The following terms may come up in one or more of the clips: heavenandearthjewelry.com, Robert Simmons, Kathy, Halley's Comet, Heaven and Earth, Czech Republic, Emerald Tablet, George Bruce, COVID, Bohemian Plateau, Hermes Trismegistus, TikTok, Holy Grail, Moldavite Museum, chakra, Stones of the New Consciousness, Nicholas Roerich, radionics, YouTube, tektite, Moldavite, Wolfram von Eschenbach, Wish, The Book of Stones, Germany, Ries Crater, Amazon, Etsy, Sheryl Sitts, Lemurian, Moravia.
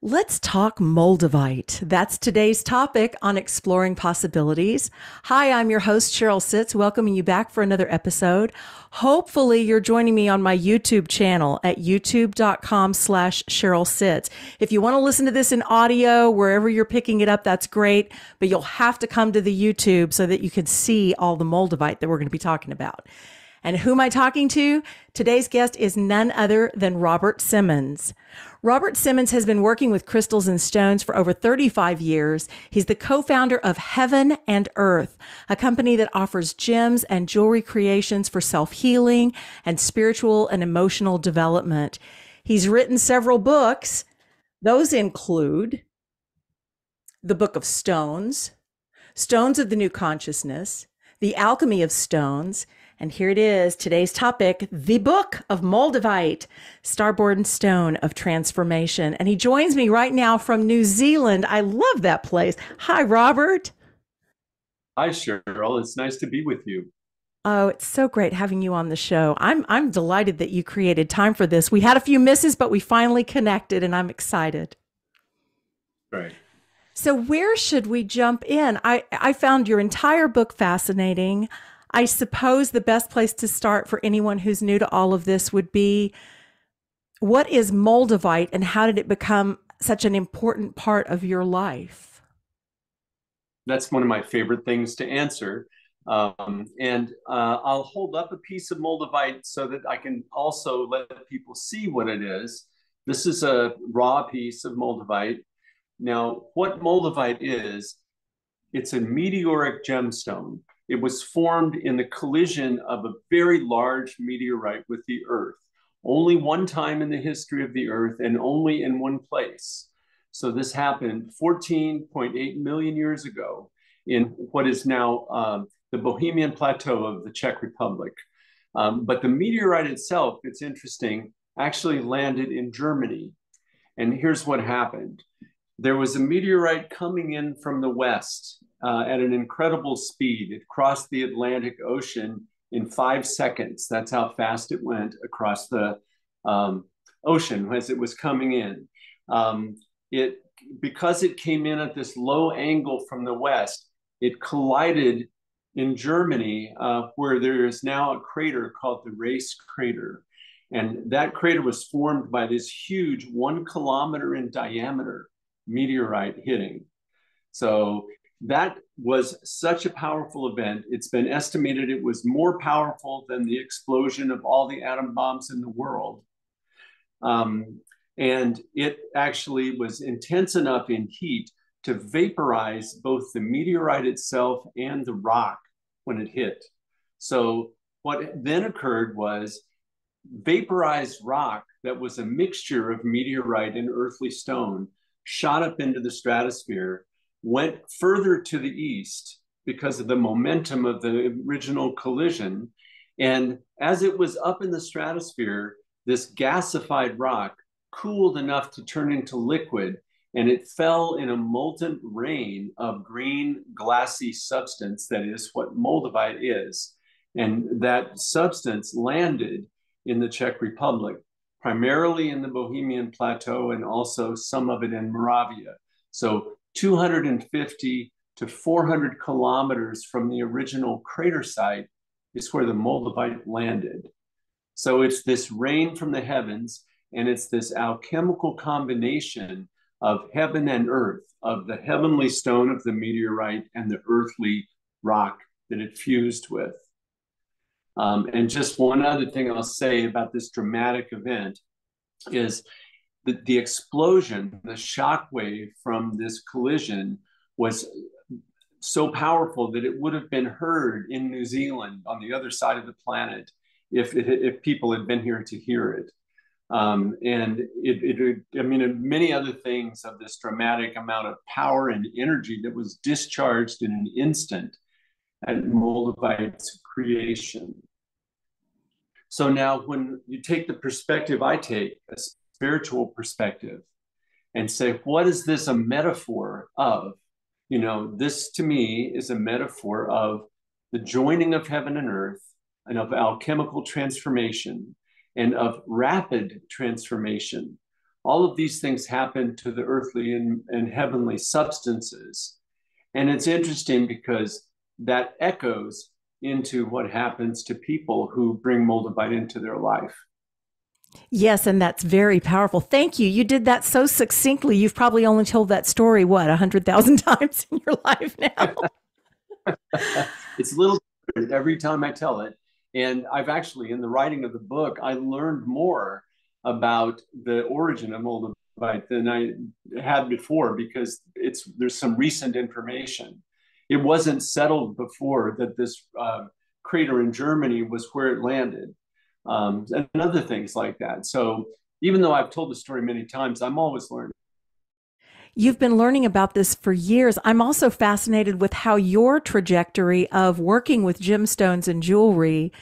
Let's talk Moldavite. That's today's topic on Exploring Possibilities. Hi, I'm your host, Sheryl Sitts, welcoming you back for another episode. Hopefully you're joining me on my YouTube channel at youtube.com/Sheryl Sitts. If you want to listen to this in audio, wherever you're picking it up, that's great, but you'll have to come to the YouTube so that you can see all the Moldavite that we're going to be talking about. And who am I talking to? Today's guest is none other than Robert Simmons. Robert Simmons has been working with crystals and stones for over 35 years. He's the co-founder of Heaven and Earth, a company that offers gems and jewelry creations for self-healing and spiritual and emotional development. He's written several books. Those include The Book of Stones, Stones of the New Consciousness, The Alchemy of Stones, and here it is, today's topic, The Book of Moldavite, Starborn Stone of Transformation. And he joins me right now from New Zealand. I love that place. Hi, Robert. Hi, Sheryl. It's nice to be with you. Oh, it's so great having you on the show. I'm delighted that you created time for this. We had a few misses, but we finally connected, and I'm excited. Right. So where should we jump in? I found your entire book fascinating. I suppose the best place to start for anyone who's new to all of this would be, what is Moldavite and how did it become such an important part of your life? That's one of my favorite things to answer. I'll hold up a piece of Moldavite so that I can also let people see what it is. This is a raw piece of Moldavite. Now, what Moldavite is, it's a meteoric gemstone. It was formed in the collision of a very large meteorite with the Earth. Only one time in the history of the Earth and only in one place. So this happened 14.8 million years ago in what is now the Bohemian Plateau of the Czech Republic. But the meteorite itself, it's interesting, actually landed in Germany. And here's what happened. There was a meteorite coming in from the west at an incredible speed. It crossed the Atlantic Ocean in 5 seconds. That's how fast it went across the ocean as it was coming in. Because it came in at this low angle from the west, it collided in Germany, where there is now a crater called the Ries Crater. And that crater was formed by this huge 1 kilometer in diameter meteorite hitting. So that was such a powerful event. It's been estimated it was more powerful than the explosion of all the atom bombs in the world. And it actually was intense enough in heat to vaporize both the meteorite itself and the rock when it hit. So what then occurred was vaporized rock that was a mixture of meteorite and earthly stone shot up into the stratosphere, went further to the east because of the momentum of the original collision. And as it was up in the stratosphere, this gasified rock cooled enough to turn into liquid, and it fell in a molten rain of green glassy substance that is what Moldavite is. And that substance landed in the Czech Republic, primarily in the Bohemian Plateau and also some of it in Moravia. So 250 to 400 kilometers from the original crater site is where the Moldavite landed. So it's this rain from the heavens, and it's this alchemical combination of heaven and earth, of the heavenly stone of the meteorite and the earthly rock that it fused with. And just one other thing I'll say about this dramatic event is that the explosion, the shock wave from this collision was so powerful that it would have been heard in New Zealand on the other side of the planet if people had been here to hear it. Many other things of this dramatic amount of power and energy that was discharged in an instant at Moldavite's creation. So now when you take the perspective I take, a spiritual perspective, and say, what is this a metaphor of? You know, this to me is a metaphor of the joining of heaven and earth and of alchemical transformation and of rapid transformation, All of these things happen to the earthly and heavenly substances. And it's interesting because that echoes into what happens to people who bring Moldavite into their life. Yes, and that's very powerful. Thank you. You did that so succinctly. You've probably only told that story, what, 100,000 times in your life now? It's a little different every time I tell it. And I've actually, in the writing of the book, I learned more about the origin of Moldavite than I had before, because there's some recent information. It wasn't settled before that this crater in Germany was where it landed, and other things like that. So even though I've told the story many times, I'm always learning. You've been learning about this for years. I'm also fascinated with how your trajectory of working with gemstones and jewelry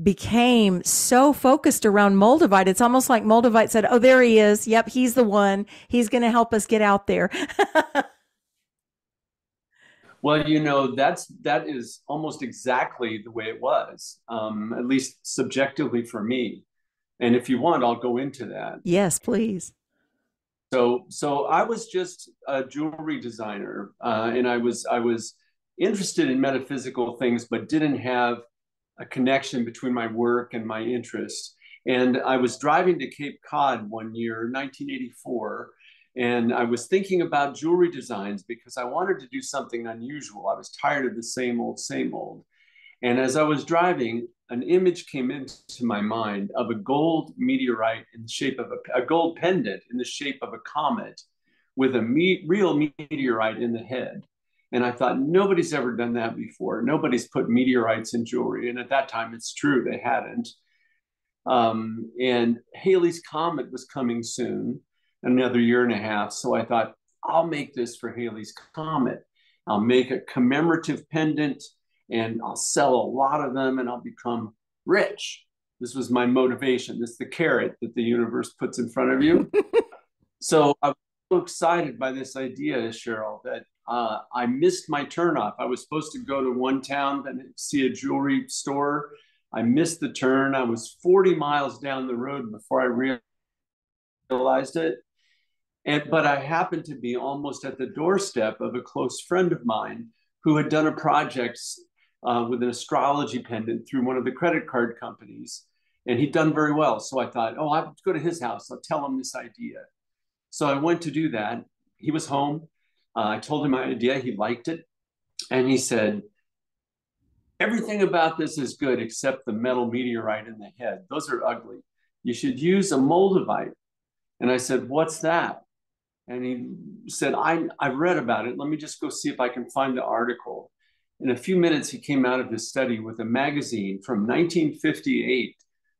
became so focused around Moldavite. It's almost like Moldavite said, oh, there he is. Yep, he's the one. He's going to help us get out there. Well, you know, that is almost exactly the way it was, at least subjectively for me. And if you want, I'll go into that. Yes, please. So I was just a jewelry designer, and I was interested in metaphysical things, but didn't have a connection between my work and my interest. And I was driving to Cape Cod one year, 1984, and I was thinking about jewelry designs because I wanted to do something unusual. I was tired of the same old, same old. And as I was driving, an image came into my mind of a gold meteorite in the shape of a gold pendant in the shape of a comet with a real meteorite in the head. And I thought, nobody's ever done that before. Nobody's put meteorites in jewelry. And at that time, it's true, they hadn't. And Halley's Comet was coming soon, another year and a half. So I thought, I'll make this for Halley's Comet. I'll make a commemorative pendant, and I'll sell a lot of them, and I'll become rich. This was my motivation. This is the carrot that the universe puts in front of you. So I was so excited by this idea, Sheryl, that I missed my turnoff. I was supposed to go to one town and see a jewelry store. I missed the turn. I was 40 miles down the road before I realized it. But I happened to be almost at the doorstep of a close friend of mine who had done a project with an astrology pendant through one of the credit card companies. And he'd done very well. So I thought, oh, I'll go to his house. I'll tell him this idea. So I went to do that. He was home. I told him my idea. He liked it. And he said, everything about this is good except the metal meteorite in the head. Those are ugly. You should use a Moldavite. And I said, what's that? And he said, I've read about it. Let me just go see if I can find the article. In a few minutes, he came out of his study with a magazine from 1958,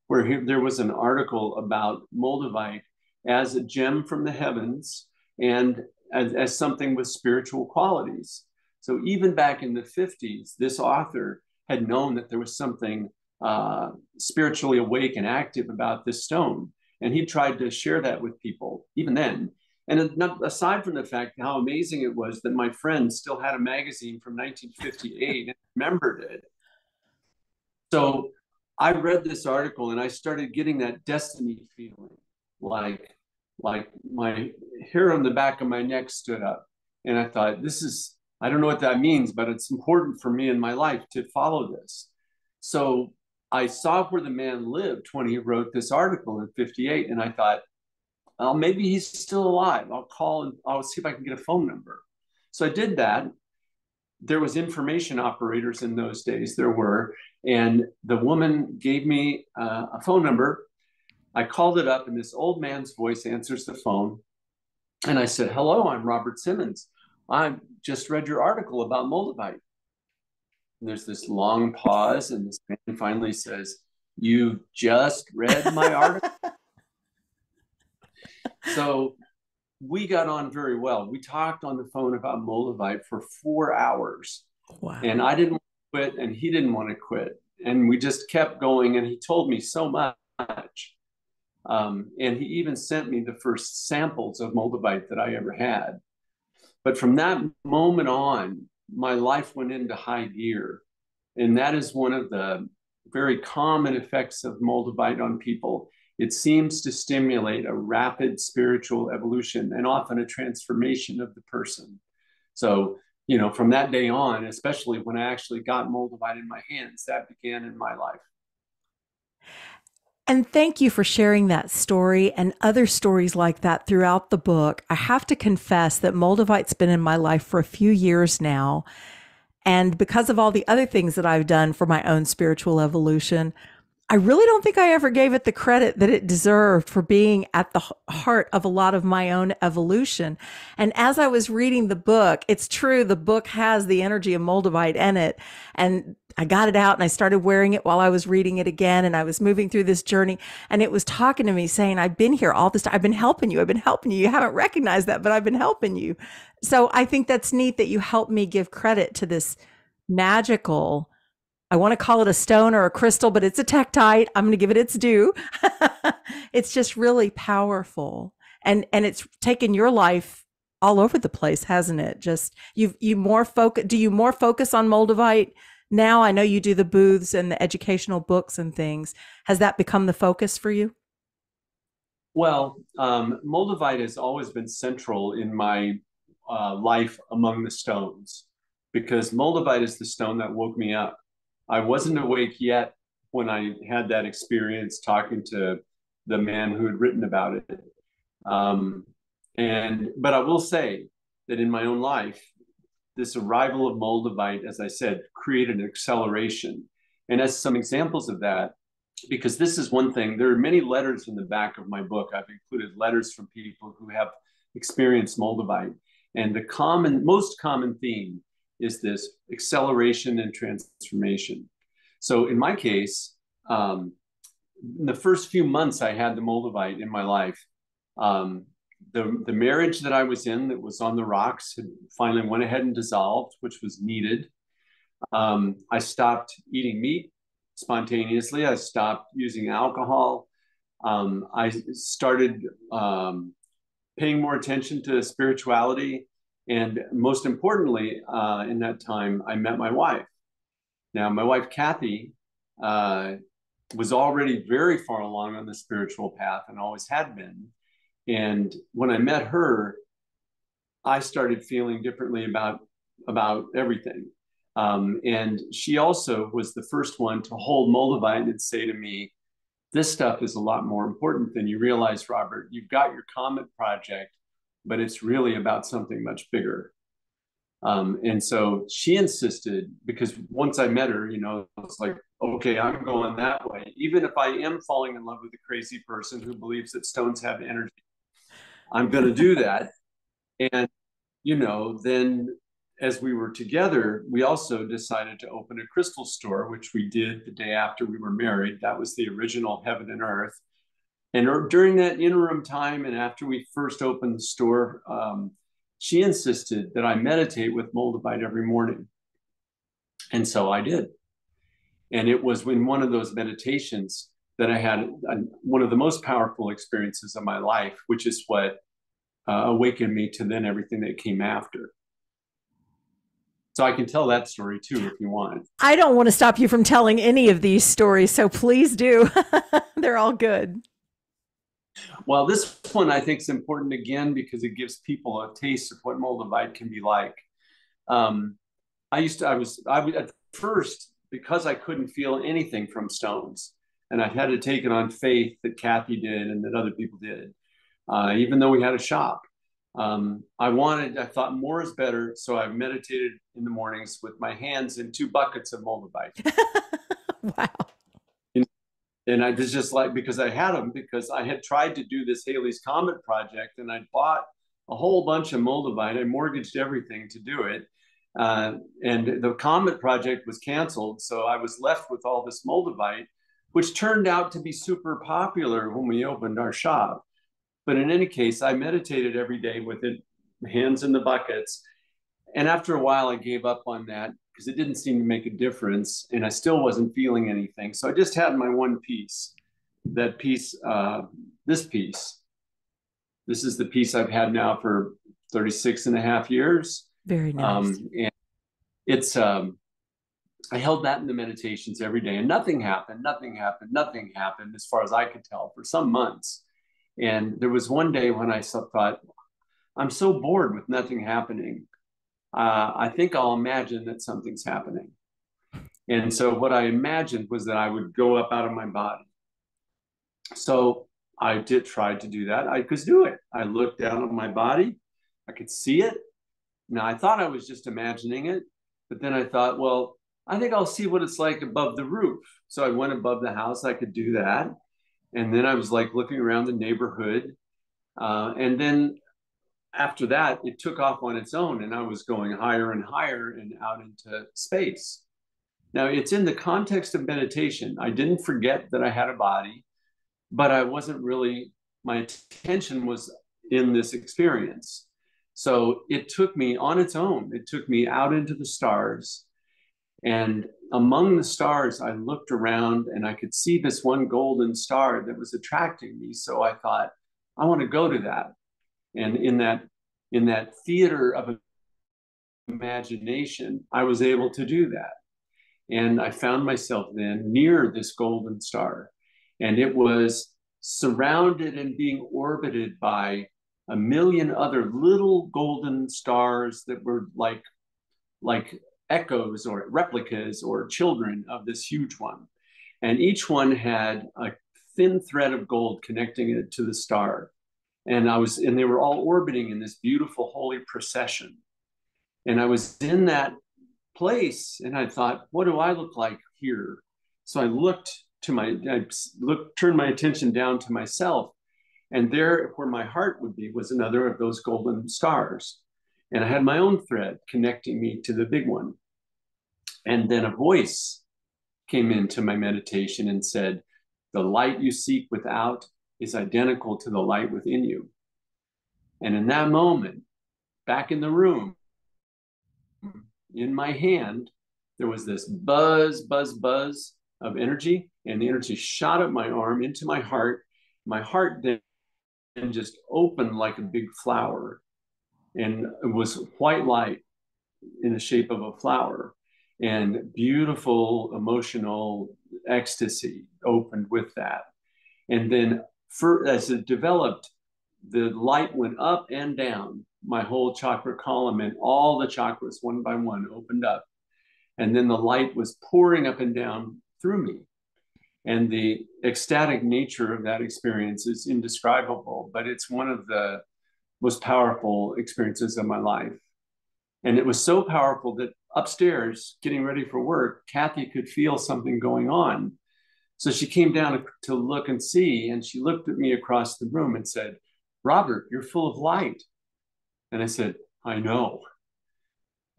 where there was an article about Moldavite as a gem from the heavens and as something with spiritual qualities. So even back in the 50s, this author had known that there was something spiritually awake and active about this stone. And he tried to share that with people, even then. And aside from the fact how amazing it was that my friend still had a magazine from 1958 and remembered it. So I read this article and I started getting that destiny feeling, like my hair on the back of my neck stood up. And I thought, I don't know what that means, but it's important for me in my life to follow this. So I saw where the man lived when he wrote this article in 58. And I thought, well, maybe he's still alive. I'll call and I'll see if I can get a phone number. So I did that. There was information operators in those days. There were. And the woman gave me a phone number. I called it up, and this old man's voice answers the phone. And I said, hello, I'm Robert Simmons. I just read your article about Moldavite. And there's this long pause, and this man finally says, you just read my article? So we got on very well. We talked on the phone about Moldavite for 4 hours. Wow. And I didn't want to quit, and he didn't want to quit. And we just kept going, and he told me so much. And he even sent me the first samples of Moldavite that I ever had. But from that moment on, my life went into high gear. And that is one of the very common effects of Moldavite on people, It seems to stimulate a rapid spiritual evolution and often a transformation of the person. So, you know, from that day on, especially when I actually got Moldavite in my hands, that began in my life. And thank you for sharing that story and other stories like that throughout the book. I have to confess that Moldavite's been in my life for a few years now. And because of all the other things that I've done for my own spiritual evolution, I really don't think I ever gave it the credit that it deserved for being at the heart of a lot of my own evolution. And as I was reading the book, it's true, the book has the energy of Moldavite in it. And I got it out and I started wearing it while I was reading it again. And I was moving through this journey and it was talking to me saying, I've been here all this time. I've been helping you. I've been helping you. You haven't recognized that, but I've been helping you. So I think that's neat that you helped me give credit to this magical, I want to call it a stone or a crystal, but it's a tektite. I'm going to give it its due. It's just really powerful. And it's taken your life all over the place, hasn't it? Just do you more focus on Moldavite now? I know you do the booths and the educational books and things. Has that become the focus for you? Well, Moldavite has always been central in my life among the stones, because Moldavite is the stone that woke me up. I wasn't awake yet when I had that experience talking to the man who had written about it. But I will say that in my own life, this arrival of Moldavite, as I said, created an acceleration. And as some examples of that, because this is one thing, there are many letters in the back of my book. I've included letters from people who have experienced Moldavite. And the most common theme is this acceleration and transformation. So in my case, in the first few months I had the Moldavite in my life, the marriage that I was in that was on the rocks had finally went ahead and dissolved, which was needed. I stopped eating meat spontaneously. I stopped using alcohol. I started paying more attention to spirituality. And most importantly, in that time, I met my wife. Now, my wife, Kathy, was already very far along on the spiritual path and always had been. And when I met her, I started feeling differently about everything. And she also was the first one to hold Moldavite and say to me, this stuff is a lot more important than you realize, Robert. You've got your comet project, but it's really about something much bigger. And so she insisted, because once I met her, you know, it's like, okay, I'm going that way. Even if I am falling in love with a crazy person who believes that stones have energy, I'm going to do that. And, you know, then as we were together, we also decided to open a crystal store, which we did the day after we were married. That was the original Heaven and Earth. And during that interim time, and after we first opened the store, she insisted that I meditate with Moldavite every morning. And so I did. And it was in one of those meditations that I had one of the most powerful experiences of my life, which is what awakened me to then everything that came after. So I can tell that story too, if you want. I don't want to stop you from telling any of these stories, so please do. They're all good. Well, this one I think is important again, because it gives people a taste of what Moldavite can be like. At first, because I couldn't feel anything from stones, and I had to take it on faith that Kathy did and that other people did, even though we had a shop. I thought more is better. So I meditated in the mornings with my hands in 2 buckets of Moldavite. Wow. And I was just like, because I had them, because I had tried to do this Halley's Comet project and I bought a whole bunch of Moldavite. I mortgaged everything to do it. And the Comet project was canceled. So I was left with all this Moldavite, which turned out to be super popular when we opened our shop. But in any case, I meditated every day with it, hands in the buckets. And after a while, I gave up on that, because it didn't seem to make a difference and I still wasn't feeling anything. So I just had my one piece, that piece. This is the piece I've had now for 36 and a half years. Very nice. And it's I held that in the meditations every day, and nothing happened, as far as I could tell, for some months. And there was one day when I thought, I'm so bored with nothing happening. I think I'll imagine that something's happening. And so what I imagined was that I would go up out of my body. So I tried to do that. I could do it. I looked down on my body. I could see it. Now, I thought I was just imagining it, but then I thought, well, I think I'll see what it's like above the roof. So I went above the house. I could do that. And then I was like looking around the neighborhood. And then after that, it took off on its own, and I was going higher and higher and out into space. Now, it's in the context of meditation. I didn't forget that I had a body, but I wasn't really, my attention was in this experience. So it took me on its own. It took me out into the stars. And among the stars, I looked around and I could see this one golden star that was attracting me. So I thought, I want to go to that. And in that theater of imagination, I was able to do that. And I found myself then near this golden star, and it was surrounded and being orbited by a million other little golden stars that were like echoes or replicas or children of this huge one. And each one had a thin thread of gold connecting it to the star. And they were all orbiting in this beautiful holy procession. And I was in that place, and I thought, what do I look like here? So I turned my attention down to myself, and there where my heart would be was another of those golden stars. And I had my own thread connecting me to the big one. And then a voice came into my meditation and said, the light you seek without is identical to the light within you. And in that moment, back in the room, in my hand, there was this buzz, buzz, buzz of energy, and the energy shot up my arm into my heart. My heart then just opened like a big flower, and it was white light in the shape of a flower, and beautiful emotional ecstasy opened with that. And then as it developed, the light went up and down my whole chakra column, and all the chakras one by one opened up. And then the light was pouring up and down through me. And the ecstatic nature of that experience is indescribable, but it's one of the most powerful experiences of my life. And it was so powerful that upstairs, getting ready for work, Kathy could feel something going on. So she came down to look and see, and she looked at me across the room and said, Robert, you're full of light. And I said, I know.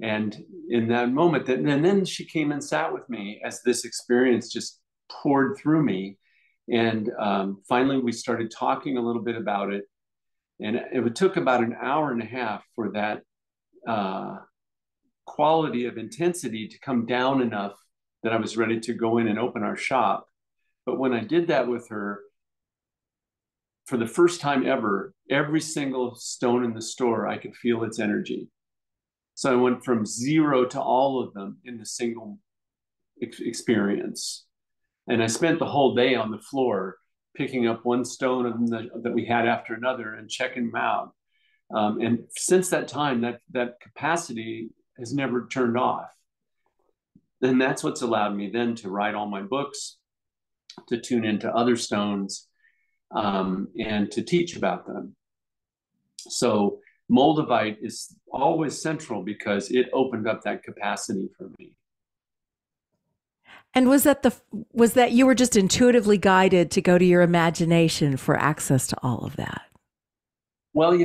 And in that moment, and then she came and sat with me as this experience just poured through me. And finally, we started talking a little bit about it. And it took about an hour and a half for that quality of intensity to come down enough that I was ready to go in and open our shop. But when I did that with her, for the first time ever, every single stone in the store, I could feel its energy. So I went from zero to all of them in the single experience. And I spent the whole day on the floor picking up one stone that we had after another and checking them out. And since that time, that capacity has never turned off. And that's what's allowed me then to write all my books, to tune into other stones, and to teach about them. So Moldavite is always central because it opened up that capacity for me. And was that you were just intuitively guided to go to your imagination for access to all of that? Well,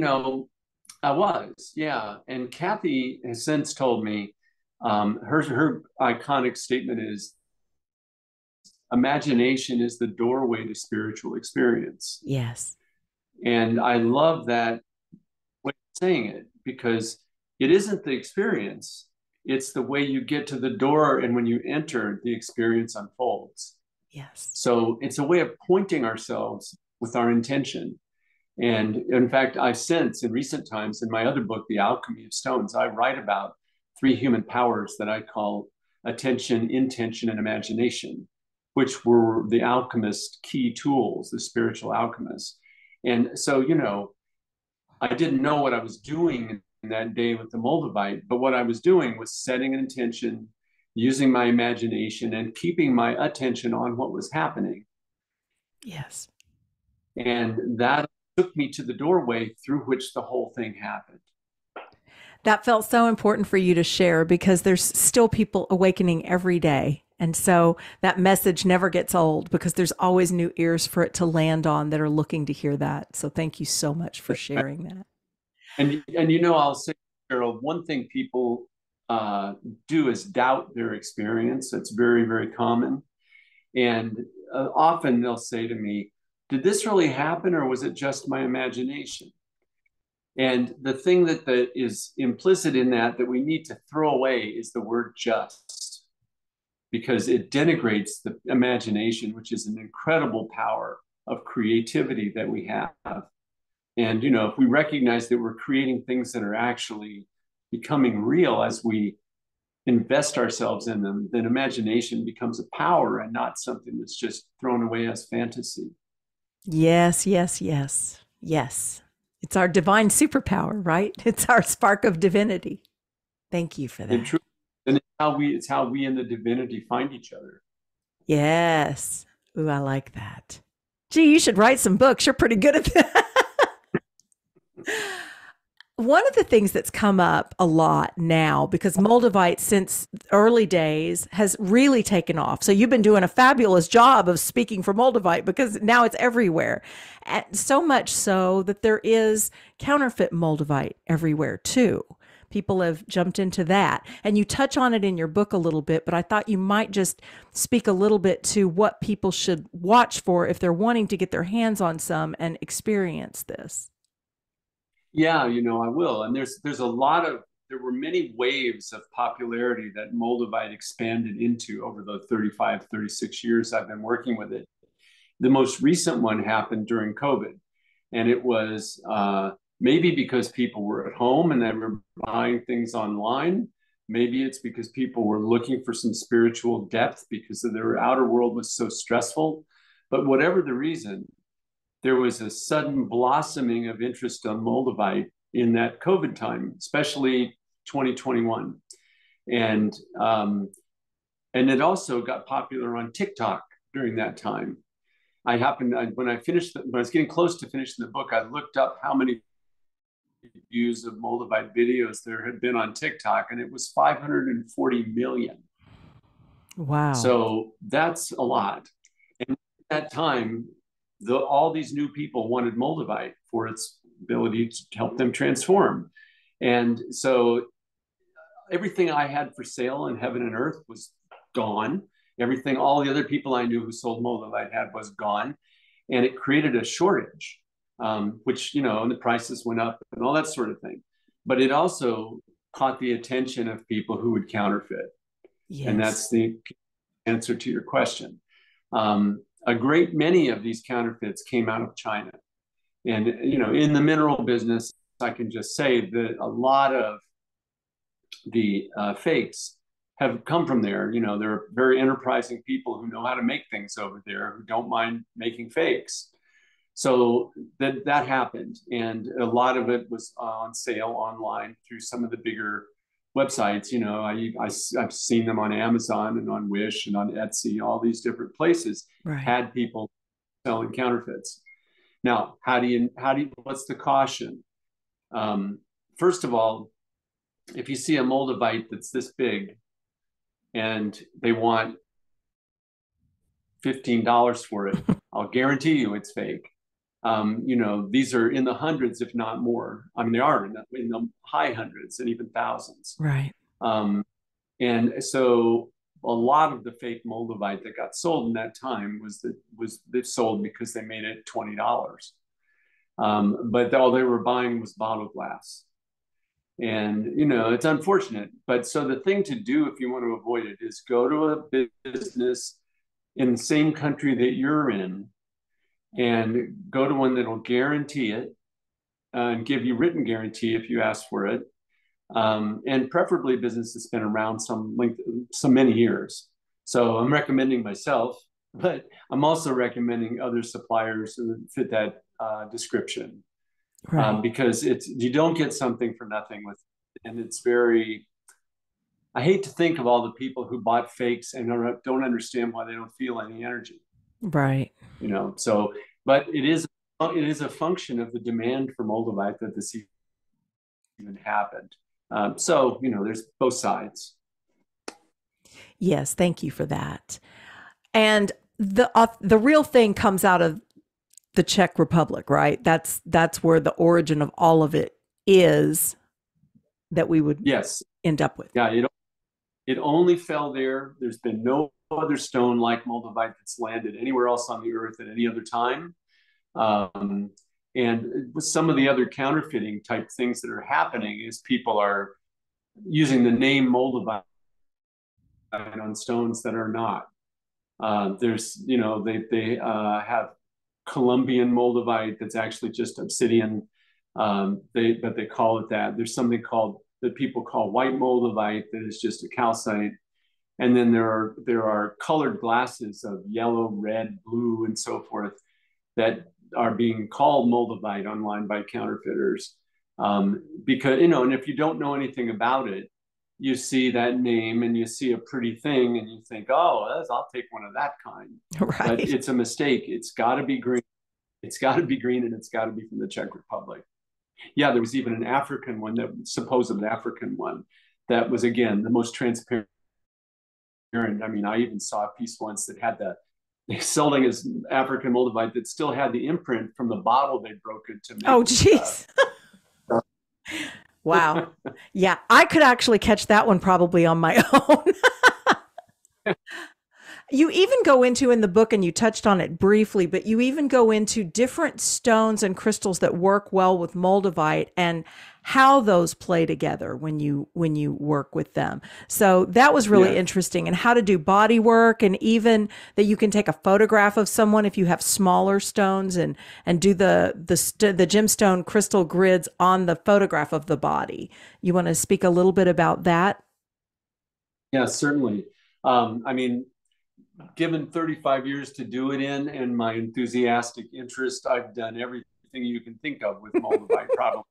I was, yeah. And Kathy has since told me, her iconic statement is, imagination is the doorway to spiritual experience. Yes. And I love that way of saying it, because it isn't the experience. It's the way you get to the door. And when you enter, the experience unfolds. Yes. So it's a way of pointing ourselves with our intention. And in fact, I sense in recent times in my other book, The Alchemy of Stones, I write about 3 human powers that I call attention, intention, and imagination, which were the alchemist's key tools, the spiritual alchemists. And so, you know, I didn't know what I was doing that day with the Moldavite, but what I was doing was setting an intention, using my imagination, and keeping my attention on what was happening. Yes. And that took me to the doorway through which the whole thing happened. That felt so important for you to share, because there's still people awakening every day. And so that message never gets old, because there's always new ears for it to land on that are looking to hear that. So thank you so much for sharing that. And you know, I'll say, Sheryl, one thing people do is doubt their experience. That's very, very common. And often they'll say to me, did this really happen, or was it just my imagination? And the thing that is implicit in that we need to throw away is the word just, because it denigrates the imagination, which is an incredible power of creativity that we have. And, you know, if we recognize that we're creating things that are actually becoming real as we invest ourselves in them, then imagination becomes a power and not something that's just thrown away as fantasy. Yes, yes, yes, yes. It's our divine superpower, right? It's our spark of divinity. Thank you for that. And, it's how we in the divinity find each other. Yes. Ooh, I like that. Gee, you should write some books. You're pretty good at that. One of the things that's come up a lot now, because Moldavite since early days has really taken off. So you've been doing a fabulous job of speaking for Moldavite, because now it's everywhere. And so much so that there is counterfeit Moldavite everywhere too. People have jumped into that. And you touch on it in your book a little bit, but I thought you might just speak a little bit to what people should watch for if they're wanting to get their hands on some and experience this. Yeah, you know, I will. And there were many waves of popularity that Moldavite expanded into over the 35, 36 years I've been working with it. The most recent one happened during COVID. And it was maybe because people were at home and they were buying things online. Maybe it's because people were looking for some spiritual depth because their outer world was so stressful. But whatever the reason, there was a sudden blossoming of interest on Moldavite in that COVID time, especially 2021. And it also got popular on TikTok during that time. When I was getting close to finishing the book, I looked up how many views of Moldavite videos there had been on TikTok, and it was 540 million. Wow. So that's a lot. And at that time, all these new people wanted Moldavite for its ability to help them transform. And so everything I had for sale in Heaven and Earth was gone. Everything, all the other people I knew who sold Moldavite had was gone. And it created a shortage, which, you know, and the prices went up and all that sort of thing. But it also caught the attention of people who would counterfeit. Yes. And that's the answer to your question. A great many of these counterfeits came out of China. And, you know, in the mineral business, I can just say that a lot of the fakes have come from there. You know, there are very enterprising people who know how to make things over there, who don't mind making fakes. So that happened. And a lot of it was on sale online through some of the bigger websites. You know, I've seen them on Amazon and on Wish and on Etsy, all these different places. Right. Had people selling counterfeits. Now, what's the caution? First of all, if you see a Moldavite that's this big and they want $15 for it, I'll guarantee you it's fake. You know, these are in the hundreds, if not more. I mean, they are in the high hundreds and even thousands. Right. And so a lot of the fake Moldavite that got sold in that time was sold because they made it $20. But all they were buying was bottled glass. And, you know, it's unfortunate. But so the thing to do if you want to avoid it is go to a business in the same country that you're in, and go to one that'll guarantee it and give you written guarantee if you ask for it. and preferably a business that's been around some length, so many years. So I'm recommending myself, but I'm also recommending other suppliers who fit that description, right. Because it's, you don't get something for nothing with, and it's very, I hate to think of all the people who bought fakes and don't understand why they don't feel any energy. Right. You know, so, but it is a function of the demand for Moldavite that this even happened. So, you know, there's both sides. Yes. Thank you for that. And the real thing comes out of the Czech Republic, right? That's where the origin of all of it is that we would end up with. Yeah. It only fell there. There's been no other stone like Moldavite that's landed anywhere else on the earth at any other time. And with some of the other counterfeiting type things that are happening is people are using the name Moldavite on stones that are not. There's, you know, they have Colombian Moldavite that's actually just obsidian. But they call it that. There's something called that people call white Moldavite that is just a calcite. And then there are colored glasses of yellow, red, blue, and so forth that are being called Moldavite online by counterfeiters. Because, you know, and if you don't know anything about it, you see that name and you see a pretty thing and you think, oh, I'll take one of that kind. Right. But it's a mistake. It's got to be green. It's got to be green, and it's got to be from the Czech Republic. Yeah, there was even an African one, that supposed African one, that was, again, the most transparent. I mean, I even saw a piece once that had they selling as African Moldavite that still had the imprint from the bottle they broke it to make. Oh, geez. Wow. Yeah, I could actually catch that one probably on my own. You even go into in the book, and you touched on it briefly, but you even go into different stones and crystals that work well with Moldavite and how those play together when you work with them. So that was really interesting, and how to do body work, and even that you can take a photograph of someone if you have smaller stones and do the gemstone crystal grids on the photograph of the body. You want to speak a little bit about that? Yeah, certainly. I mean, given 35 years to do it in and my enthusiastic interest, I've done everything you can think of with Moldavite probably.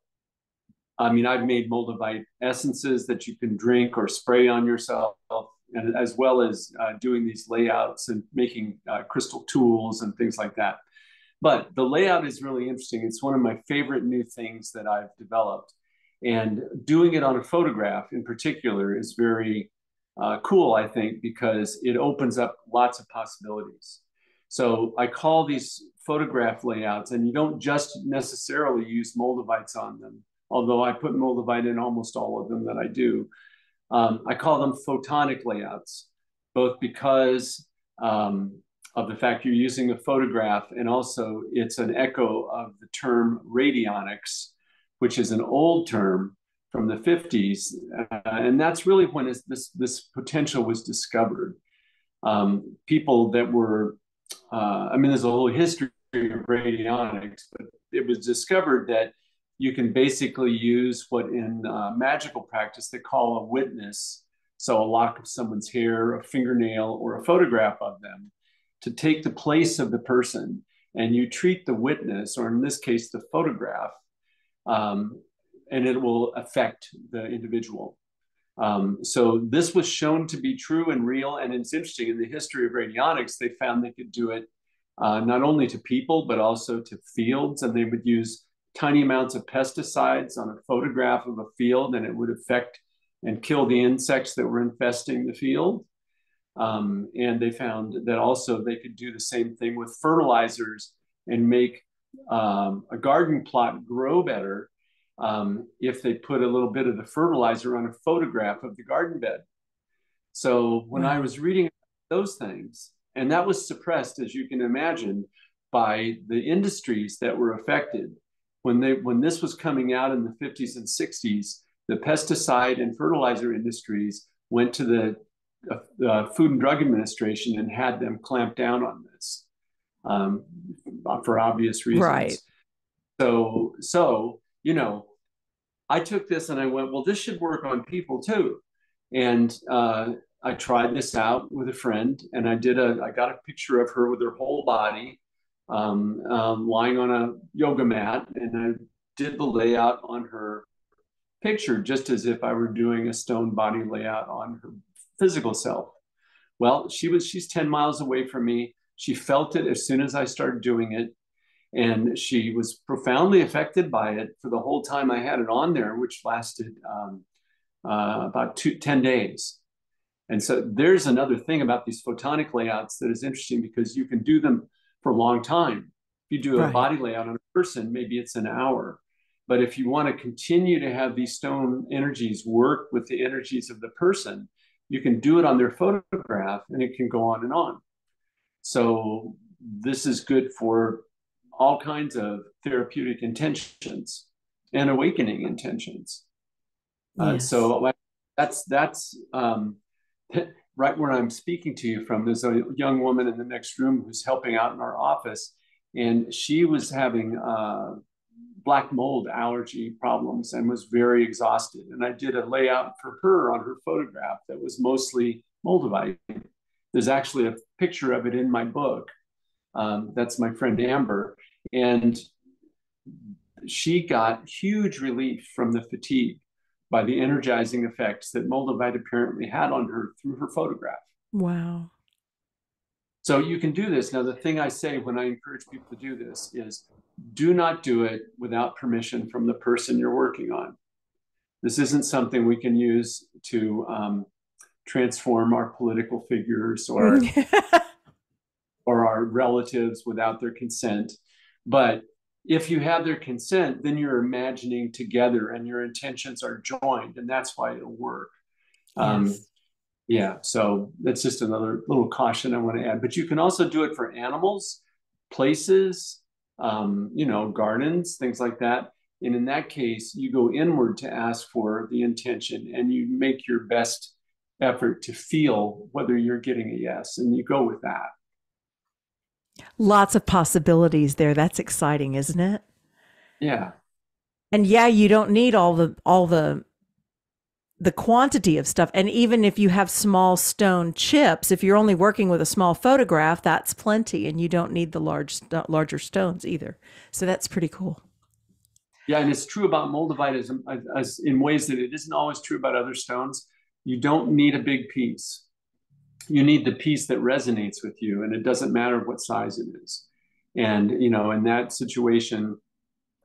I mean, I've made Moldavite essences that you can drink or spray on yourself, and as well as doing these layouts and making crystal tools and things like that. But the layout is really interesting. It's one of my favorite new things that I've developed. And doing it on a photograph in particular is very cool, I think, because it opens up lots of possibilities. So I call these photograph layouts, and you don't just necessarily use Moldavites on them, although I put Moldavite in almost all of them that I do. I call them photonic layouts, both because of the fact you're using a photograph, and also it's an echo of the term radionics, which is an old term from the 50s, and that's really when this potential was discovered. People that were, I mean, there's a whole history of radionics, but it was discovered that you can basically use what in magical practice they call a witness, so a lock of someone's hair, a fingernail, or a photograph of them, to take the place of the person, and you treat the witness, or in this case, the photograph, and it will affect the individual. So this was shown to be true and real, and it's interesting, in the history of radionics, they found they could do it not only to people, but also to fields, and they would use tiny amounts of pesticides on a photograph of a field, and it would affect and kill the insects that were infesting the field. And they found that also they could do the same thing with fertilizers and make a garden plot grow better if they put a little bit of the fertilizer on a photograph of the garden bed. So when I was reading those things, and that was suppressed, as you can imagine, by the industries that were affected. When this was coming out in the 50s and 60s, the pesticide and fertilizer industries went to the Food and Drug Administration and had them clamp down on this for obvious reasons. Right. So you know, I took this and I went, well, this should work on people too. And I tried this out with a friend, and I got a picture of her with her whole body lying on a yoga mat, and I did the layout on her picture just as if I were doing a stone body layout on her physical self. Well, she's 10 miles away from me. She felt it as soon as I started doing it, and she was profoundly affected by it for the whole time I had it on there, which lasted about 10 days. And so there's another thing about these photonic layouts that is interesting, because you can do them for a long time. If you do a body layout on a person, maybe it's an hour. But if you want to continue to have these stone energies work with the energies of the person, you can do it on their photograph, and it can go on and on. So this is good for all kinds of therapeutic intentions and awakening intentions. Yes. So that's right where I'm speaking to you from. There's a young woman in the next room who's helping out in our office, and she was having black mold allergy problems and was very exhausted. And I did a layout for her on her photograph that was mostly Moldavite. There's actually a picture of it in my book. That's my friend Amber. And she got huge relief from the fatigue by the energizing effects that Moldavite apparently had on her through her photograph. Wow. So you can do this. Now, the thing I say when I encourage people to do this is, do not do it without permission from the person you're working on. This isn't something we can use to transform our political figures or our relatives without their consent. But if you have their consent, then you're imagining together and your intentions are joined, and that's why it'll work. Yes. Yeah, so that's just another little caution I want to add. But you can also do it for animals, places, gardens, things like that. And in that case, you go inward to ask for the intention, and you make your best effort to feel whether you're getting a yes, and you go with that. Lots of possibilities there. That's exciting, isn't it? Yeah. And yeah, you don't need all the quantity of stuff. And even if you have small stone chips, if you're only working with a small photograph, that's plenty, and you don't need the larger stones either. So that's pretty cool. Yeah, and it's true about Moldavite as in ways that it isn't always true about other stones. You don't need a big piece. You need the piece that resonates with you, and it doesn't matter what size it is. And, in that situation,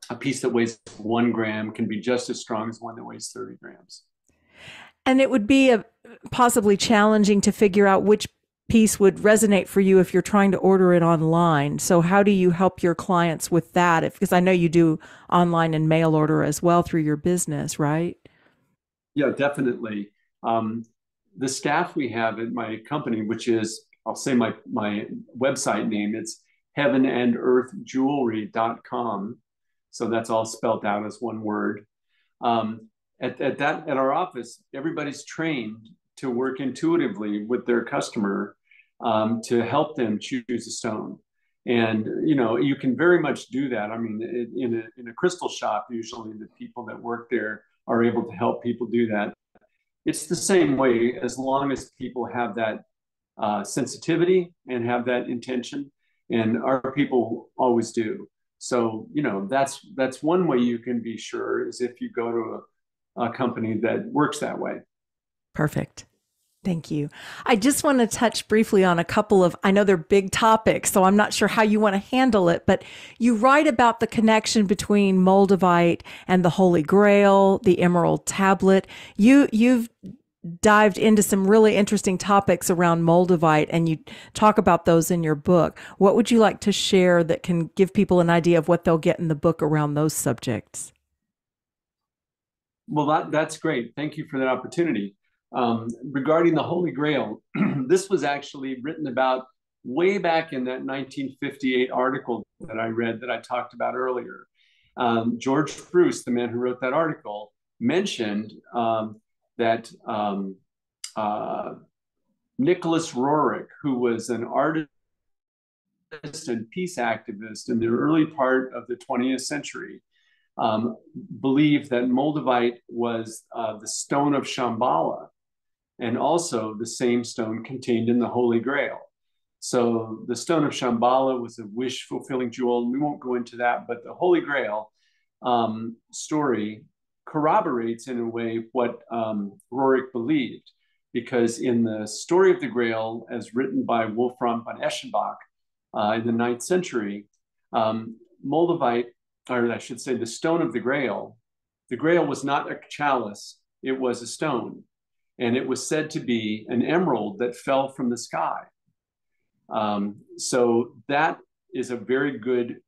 a piece that weighs 1 gram can be just as strong as one that weighs 30 grams. And it would be possibly challenging to figure out which piece would resonate for you if you're trying to order it online. So how do you help your clients with that? Because I know you do online and mail order as well through your business, right? Yeah, definitely. The staff we have at my company, which is, I'll say my website name, it's heavenandearthjewelry.com. So that's all spelled out as one word. At our office, everybody's trained to work intuitively with their customer to help them choose a stone. And, you can very much do that. I mean, in a crystal shop, usually the people that work there are able to help people do that. It's the same way, as long as people have that sensitivity and have that intention, and our people always do. So, that's one way you can be sure, is if you go to a company that works that way. Perfect. Thank you. I just want to touch briefly on a couple of, I know they're big topics, so I'm not sure how you want to handle it, but you write about the connection between Moldavite and the Holy Grail, the Emerald Tablet. You've dived into some really interesting topics around Moldavite, and you talk about those in your book. What would you like to share that can give people an idea of what they'll get in the book around those subjects? Well, that's great. Thank you for that opportunity. Regarding the Holy Grail, this was actually written about way back in that 1958 article that I read that I talked about earlier. George Bruce, the man who wrote that article, mentioned that Nicholas Roerich, who was an artist and peace activist in the early part of the 20th century, believed that Moldavite was the stone of Shambhala, and also the same stone contained in the Holy Grail. So the stone of Shambhala was a wish-fulfilling jewel. We won't go into that, but the Holy Grail story corroborates in a way what Roerich believed, because in the story of the Grail, as written by Wolfram von Eschenbach in the 9th century, Moldavite, or I should say the stone of the Grail was not a chalice, it was a stone. And it was said to be an emerald that fell from the sky. So that is a very good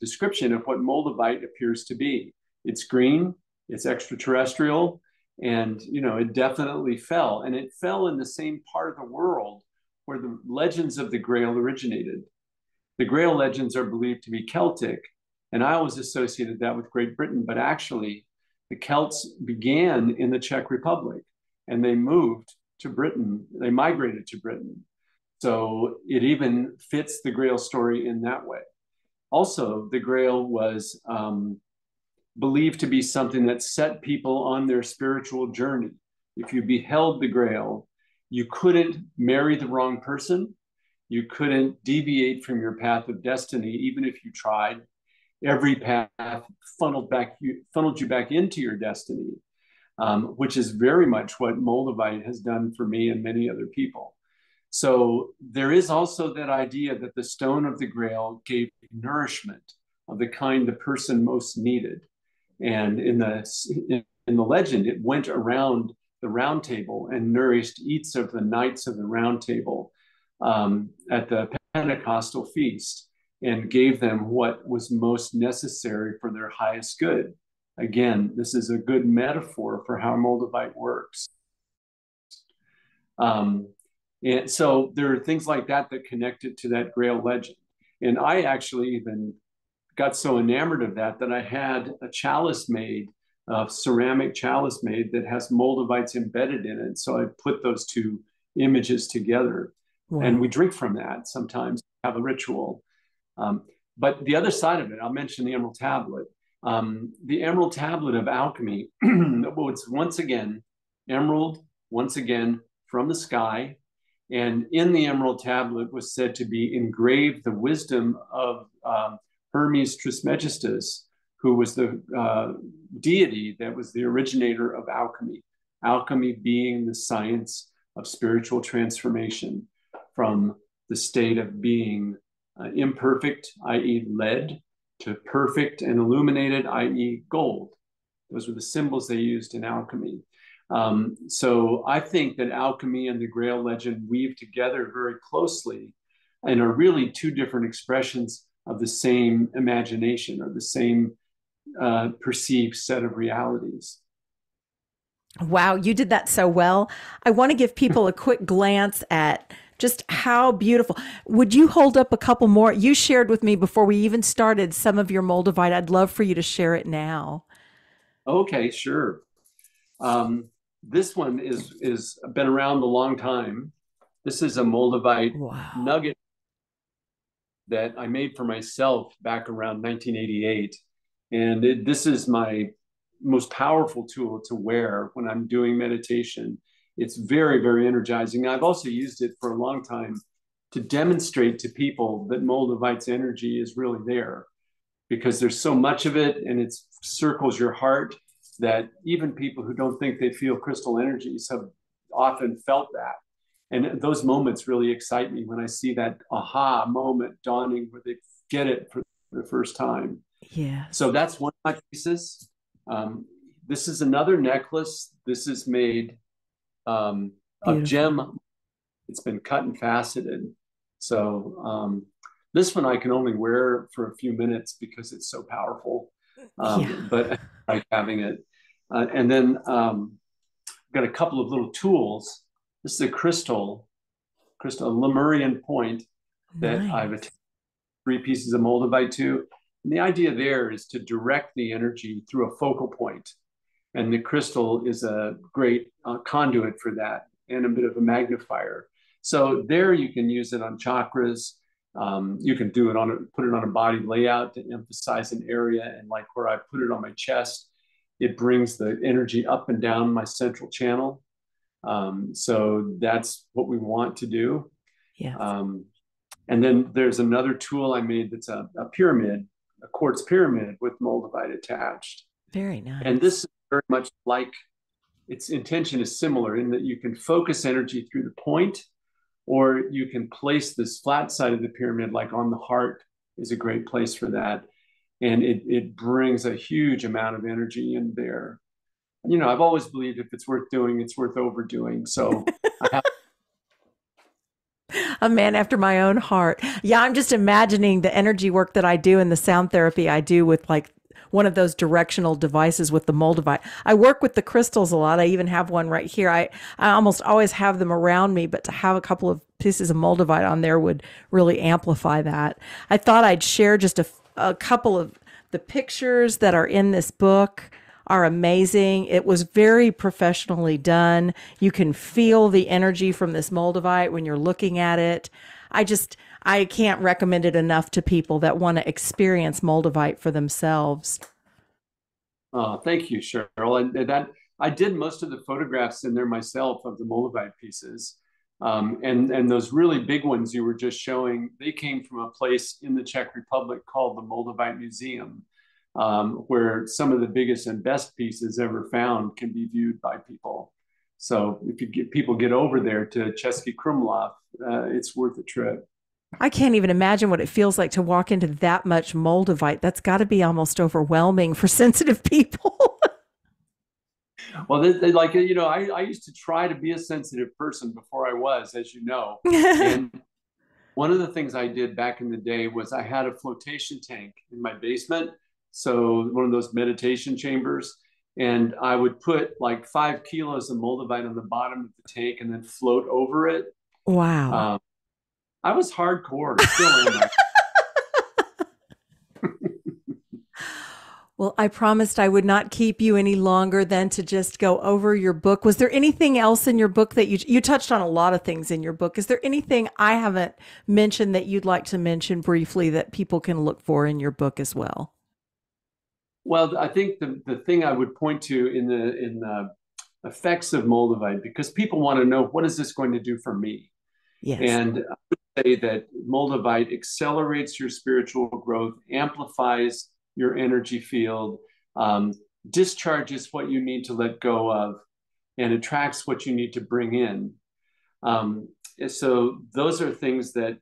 description of what Moldavite appears to be. It's green, it's extraterrestrial, and you know, it definitely fell. And it fell in the same part of the world where the legends of the Grail originated. The Grail legends are believed to be Celtic, and I always associated that with Great Britain, but actually the Celts began in the Czech Republic, and they moved to Britain, they migrated to Britain. So it even fits the Grail story in that way. Also, the Grail was believed to be something that set people on their spiritual journey. If you beheld the Grail, you couldn't marry the wrong person. You couldn't deviate from your path of destiny, even if you tried. Every path funneled you back into your destiny. Which is very much what Moldavite has done for me and many other people. So there is also that idea that the stone of the Grail gave nourishment of the kind the person most needed. And in the legend, it went around the round table and nourished each of the knights of the round table at the Pentecostal feast and gave them what was most necessary for their highest good. Again, this is a good metaphor for how Moldavite works. And so there are things like that that connect it to that Grail legend. And I actually even got so enamored of that that I had a chalice made, a ceramic chalice made that has Moldavites embedded in it. So I put those two images together. Wow. And we drink from that sometimes, have a ritual. But the other side of it, I'll mention the Emerald Tablet. The Emerald Tablet of Alchemy, it's once again, emerald, once again, from the sky. And in the Emerald Tablet was said to be engraved the wisdom of Hermes Trismegistus, who was the deity that was the originator of alchemy. Alchemy being the science of spiritual transformation from the state of being imperfect, i.e. lead, to perfect and illuminated, i.e. gold. Those were the symbols they used in alchemy. So I think that alchemy and the Grail legend weave together very closely and are really two different expressions of the same imagination or the same perceived set of realities. Wow, you did that so well. I want to give people a quick glance at just how beautiful. Would you hold up a couple more? You shared with me before we even started some of your Moldavite. I'd love for you to share it now. Okay, sure. This one is been around a long time. This is a Moldavite nugget that I made for myself back around 1988. And this is my most powerful tool to wear when I'm doing meditation. It's very, very energizing. I've also used it for a long time to demonstrate to people that Moldavite's energy is really there, because there's so much of it and it circles your heart that even people who don't think they feel crystal energies have often felt that. And those moments really excite me when I see that aha moment dawning where they get it for the first time. Yeah. So that's one of my pieces. This is another necklace. This is made of gem. It's been cut and faceted. So this one I can only wear for a few minutes because it's so powerful, but I like having it. And then I've got a couple of little tools. This is a crystal, Lemurian point that I've attached 3 pieces of Moldavite to. And the idea there is to direct the energy through a focal point. And the crystal is a great conduit for that and a bit of a magnifier. So there you can use it on chakras. You can do it on put it on a body layout to emphasize an area. And like where I put it on my chest, it brings the energy up and down my central channel. So that's what we want to do. Yes. And then there's another tool I made that's a pyramid, a quartz pyramid with Moldavite attached. Very nice. And this is very much like, its intention is similar in that you can focus energy through the point, or you can place this flat side of the pyramid, like on the heart is a great place for that. And it brings a huge amount of energy in there. You know, I've always believed if it's worth doing, it's worth overdoing. So I have a man after my own heart. Yeah, I'm just imagining the energy work that I do and the sound therapy I do with like one of those directional devices with the Moldavite. I work with the crystals a lot. I even have one right here. I almost always have them around me, but to have a couple of pieces of Moldavite on there would really amplify that. I thought I'd share just a couple of the pictures that are in this book. Are amazing. It was very professionally done. You can feel the energy from this Moldavite when you're looking at it. I can't recommend it enough to people that want to experience Moldavite for themselves. Oh, thank you, Sheryl. And that I did most of the photographs in there myself of the Moldavite pieces. And those really big ones you were just showing, they came from a place in the Czech Republic called the Moldavite Museum. Where some of the biggest and best pieces ever found can be viewed by people. So if you get people get over there to Český Krumlov, it's worth a trip. I can't even imagine what it feels like to walk into that much Moldavite. That's got to be almost overwhelming for sensitive people. Well, I used to try to be a sensitive person before I was, as you know. And one of the things I did back in the day was I had a flotation tank in my basement. So one of those meditation chambers, and I would put like 5 kilos of Moldavite on the bottom of the tank and then float over it. Wow. I was hardcore. Still am. Well, I promised I would not keep you any longer than to just go over your book. Was there anything else in your book that you touched on a lot of things in your book? Is there anything I haven't mentioned that you'd like to mention briefly that people can look for in your book as well? Well, I think the thing I would point to in the effects of Moldavite, because people want to know, what is this going to do for me? Yes. And I would say that Moldavite accelerates your spiritual growth, amplifies your energy field, discharges what you need to let go of, and attracts what you need to bring in. So those are things that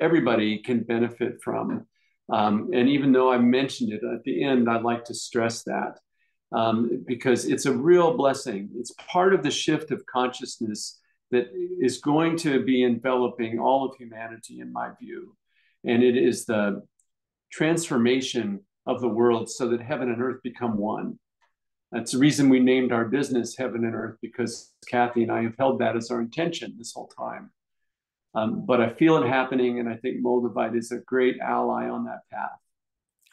everybody can benefit from. And even though I mentioned it at the end, I'd like to stress that because it's a real blessing. It's part of the shift of consciousness that is going to be enveloping all of humanity, in my view. And it is the transformation of the world so that heaven and earth become one. That's the reason we named our business Heaven and Earth, because Kathy and I have held that as our intention this whole time. But I feel it happening, and I think Moldavite is a great ally on that path.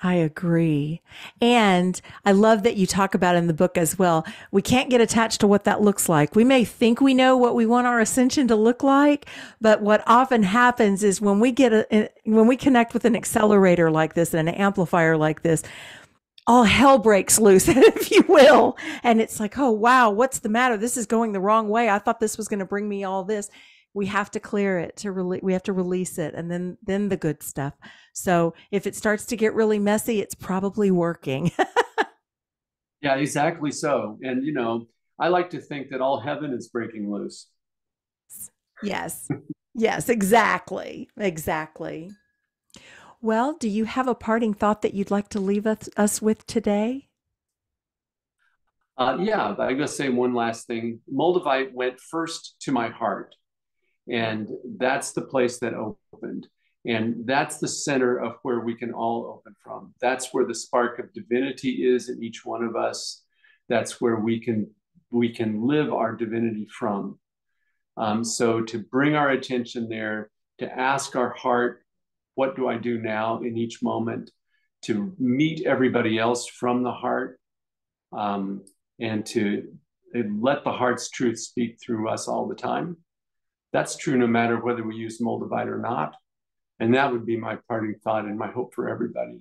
I agree. And I love that you talk about in the book as well. We can't get attached to what that looks like. We may think we know what we want our ascension to look like, but what often happens is when we connect with an accelerator like this and an amplifier like this, all hell breaks loose, if you will. And it's like, oh, wow, what's the matter? This is going the wrong way. I thought this was going to bring me all this. We have to clear it, we have to release it, and then the good stuff. So if it starts to get really messy, it's probably working. Yeah, exactly so. And, you know, I like to think that all heaven is breaking loose. Yes. Yes, exactly. Exactly. Well, do you have a parting thought that you'd like to leave us with today? Yeah, I'm going to say one last thing. Moldavite went first to my heart. And that's the place that opened. And that's the center of where we can all open from. That's where the spark of divinity is in each one of us. That's where we can live our divinity from. So to bring our attention there, to ask our heart, what do I do now in each moment? To meet everybody else from the heart, and to let the heart's truth speak through us all the time. That's true no matter whether we use Moldavite or not. And that would be my parting thought and my hope for everybody.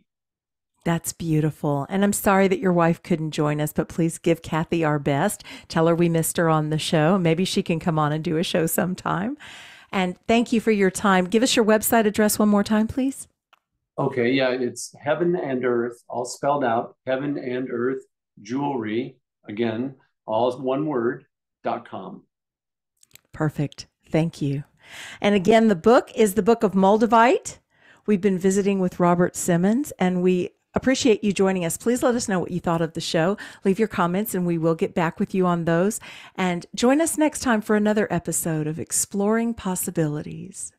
That's beautiful. And I'm sorry that your wife couldn't join us, but please give Kathy our best. Tell her we missed her on the show. Maybe she can come on and do a show sometime. And thank you for your time. Give us your website address one more time, please. Okay, yeah, it's Heaven and Earth, all spelled out, Heaven and Earth Jewelry, again, all one word, .com. Perfect. Thank you. And again, the book is The Book of Moldavite. We've been visiting with Robert Simmons, and we appreciate you joining us. Please let us know what you thought of the show. Leave your comments, and we will get back with you on those. And join us next time for another episode of Exploring Possibilities.